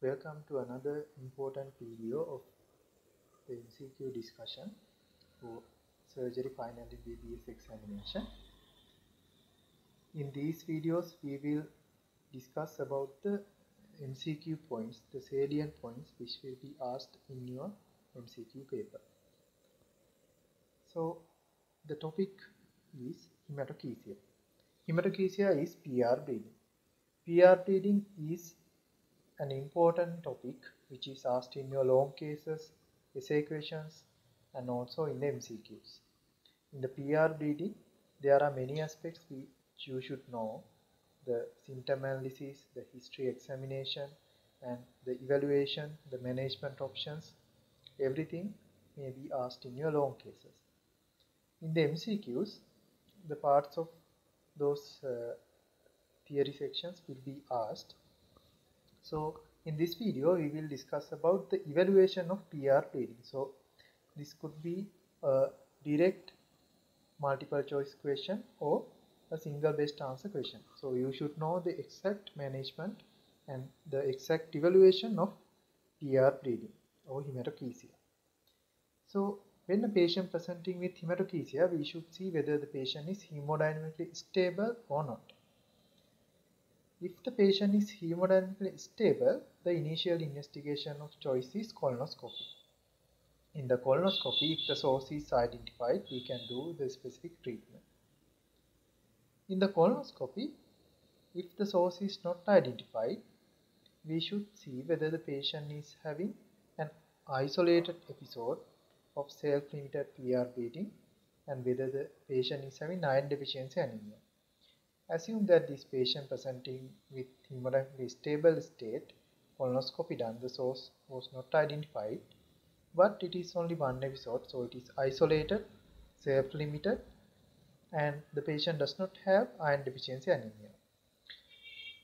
Welcome to another important video of the MCQ discussion for surgery final MBBS examination. In these videos we will discuss about the MCQ points, the salient points which will be asked in your MCQ paper. So the topic is hematochezia. Hematochezia is PR bleeding. PR bleeding is an important topic which is asked in your long cases, essay questions, and also in the MCQs. In the PR bleeding, there are many aspects which you should know: the symptom analysis, the history examination, and the evaluation, the management options. Everything may be asked in your long cases. In the MCQs, the parts of those theory sections will be asked. So in this video we will discuss about the evaluation of PR bleeding. So this could be a direct multiple choice question or a single best answer question. So you should know the exact management and the exact evaluation of PR bleeding or hematochezia. So when a patient presenting with hematochezia, we should see whether the patient is hemodynamically stable or not. If the patient is hemodynamically stable, the initial investigation of choice is colonoscopy. In the colonoscopy, if the source is identified, we can do the specific treatment. In the colonoscopy, if the source is not identified, we should see whether the patient is having an isolated episode of self-limited PR bleeding and whether the patient is having iron deficiency anemia. Assume that this patient presenting with hemodynamically stable state, colonoscopy done, the source was not identified, but it is only one episode, so it is isolated, self-limited, and the patient does not have iron deficiency anemia.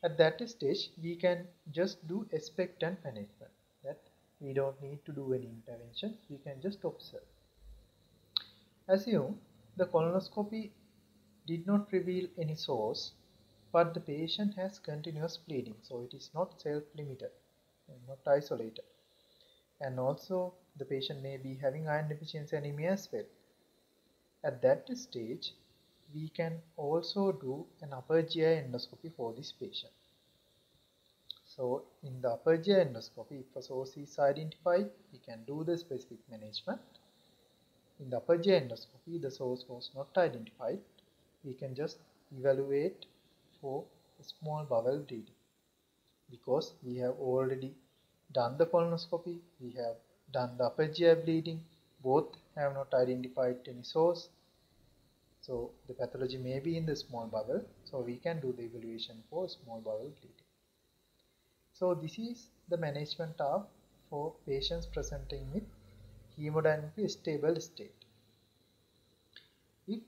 At that stage, we can just do expectant management, that we don't need to do any intervention, we can just observe. Assume the colonoscopy did not reveal any source, but the patient has continuous bleeding, so it is not self-limited and not isolated, and also the patient may be having iron deficiency anemia as well. At that stage, we can also do an upper GI endoscopy for this patient. So in the upper GI endoscopy, if a source is identified, we can do the specific management. In the upper GI endoscopy, the source was not identified, we can just evaluate for small bowel bleeding, because we have already done the colonoscopy, we have done the upper GI bleeding, both have not identified any source, so the pathology may be in the small bowel, so we can do the evaluation for small bowel bleeding. So this is the management tab for patients presenting with hemodynamically stable state. If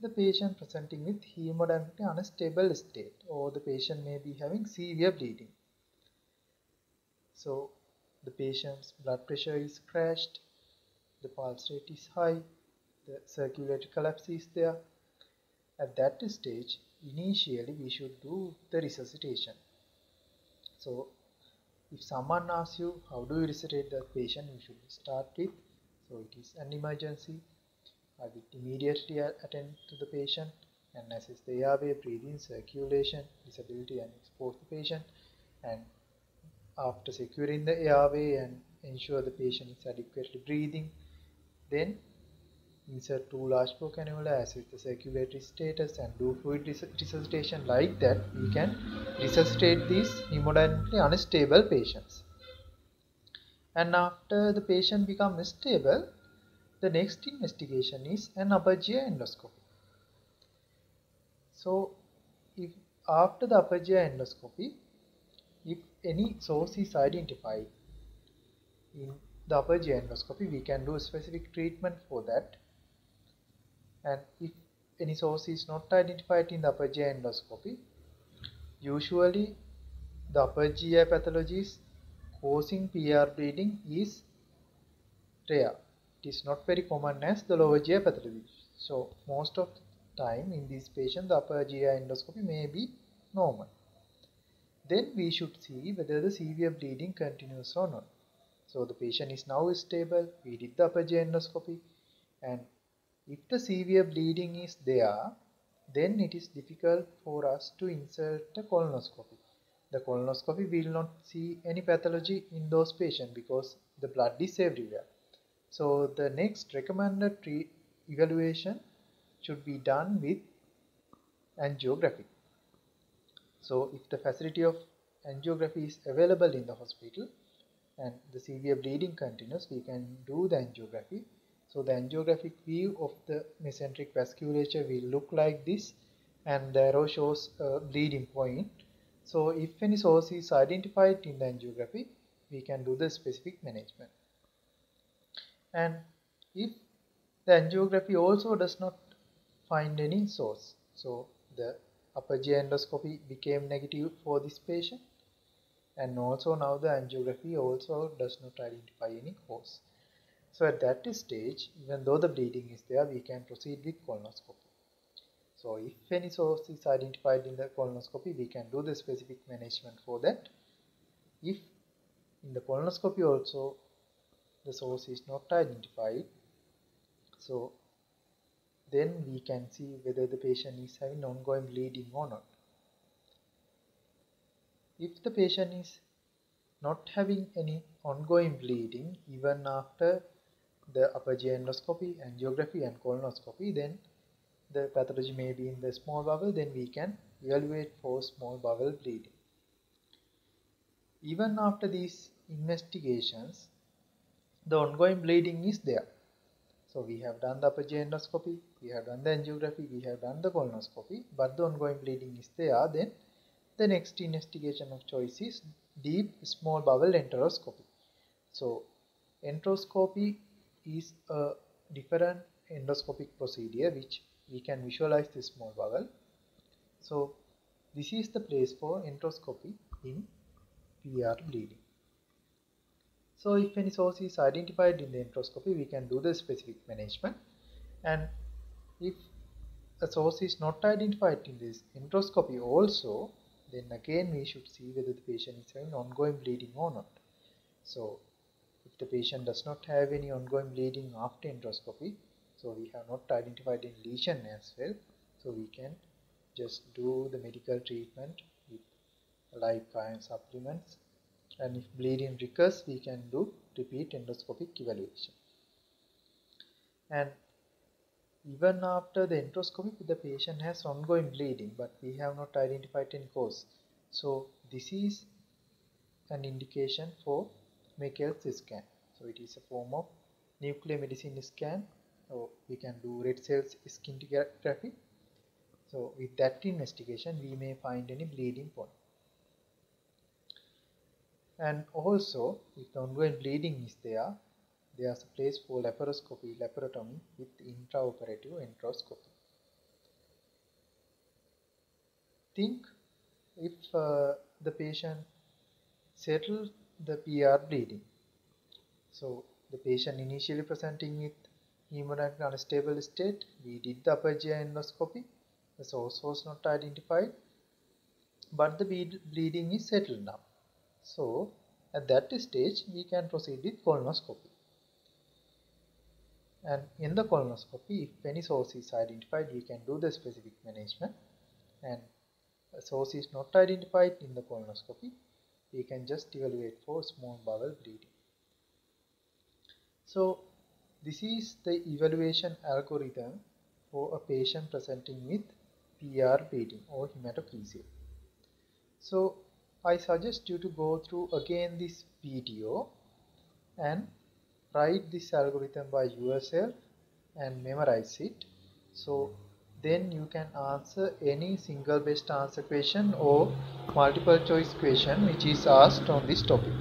the patient presenting with hemodynamically unstable state, or the patient may be having severe bleeding, so the patient's blood pressure is crashed, the pulse rate is high, the circulatory collapse is there, at that stage initially we should do the resuscitation. So if someone asks you how do you resuscitate the patient, you should start with, so it is an emergency, I will immediately attend to the patient and assess the airway, breathing, circulation, disability, and expose the patient. And after securing the airway and ensure the patient is adequately breathing, then insert two large bore cannula, assess the circulatory status, and do fluid resuscitation. Like that, we can resuscitate these hemodynamically unstable patients. And after the patient becomes stable, the next investigation is an upper GI endoscopy. So if after the upper GI endoscopy, if any source is identified in the upper GI endoscopy, we can do a specific treatment for that. And if any source is not identified in the upper GI endoscopy, usually the upper GI pathologies causing PR bleeding is rare. It is not very common as the lower GI pathology. So most of the time in these patients, the upper GI endoscopy may be normal. Then we should see whether the severe bleeding continues or not. So the patient is now stable, we did the upper GI endoscopy, and if the severe bleeding is there, then it is difficult for us to insert a colonoscopy. The colonoscopy will not see any pathology in those patients because the blood is everywhere. So the next recommended evaluation should be done with angiography. So if the facility of angiography is available in the hospital and the severe bleeding continues, we can do the angiography. So the angiographic view of the mesenteric vasculature will look like this, and the arrow shows a bleeding point. So if any source is identified in the angiography, we can do the specific management. And if the angiography also does not find any source, so the upper GI endoscopy became negative for this patient, and also now the angiography also does not identify any cause. So at that stage, even though the bleeding is there, we can proceed with colonoscopy. So if any source is identified in the colonoscopy, we can do the specific management for that. If in the colonoscopy also the source is not identified, so then we can see whether the patient is having ongoing bleeding or not. If the patient is not having any ongoing bleeding even after the upper GI endoscopy, angiography and colonoscopy, then the pathology may be in the small bowel, then we can evaluate for small bowel bleeding. Even after these investigations, the ongoing bleeding is there. So we have done the upper GI endoscopy, we have done the angiography, we have done the colonoscopy, but the ongoing bleeding is there, then the next investigation of choice is deep small bowel enteroscopy. So enteroscopy is a different endoscopic procedure which we can visualize the small bowel. So this is the place for enteroscopy in PR bleeding. So if any source is identified in the enteroscopy, we can do the specific management, and if a source is not identified in this enteroscopy also, then again we should see whether the patient is having ongoing bleeding or not. So if the patient does not have any ongoing bleeding after enteroscopy, so we have not identified any lesion as well, so we can just do the medical treatment with live iron supplements, and if bleeding recurs, we can do repeat endoscopic evaluation. And even after the endoscopy, the patient has ongoing bleeding, but we have not identified any cause. So this is an indication for Meckel's scan. So it is a form of nuclear medicine scan, or we can do red cells scintigraphy. So with that investigation, we may find any bleeding point. And also, if the ongoing bleeding is there, there's a place for laparoscopy, laparotomy with intraoperative enteroscopy. Think if the patient settles the PR bleeding. So the patient initially presenting with hemodynamic unstable state, we did the upper GI endoscopy, the source was not identified, but the bleeding is settled now. So at that stage, we can proceed with colonoscopy. And in the colonoscopy, if any source is identified, we can do the specific management, and a source is not identified in the colonoscopy, we can just evaluate for small bowel bleeding. So this is the evaluation algorithm for a patient presenting with PR bleeding or hematochezia. So I suggest you to go through again this video and write this algorithm by yourself and memorize it. So then you can answer any single best answer question or multiple choice question which is asked on this topic.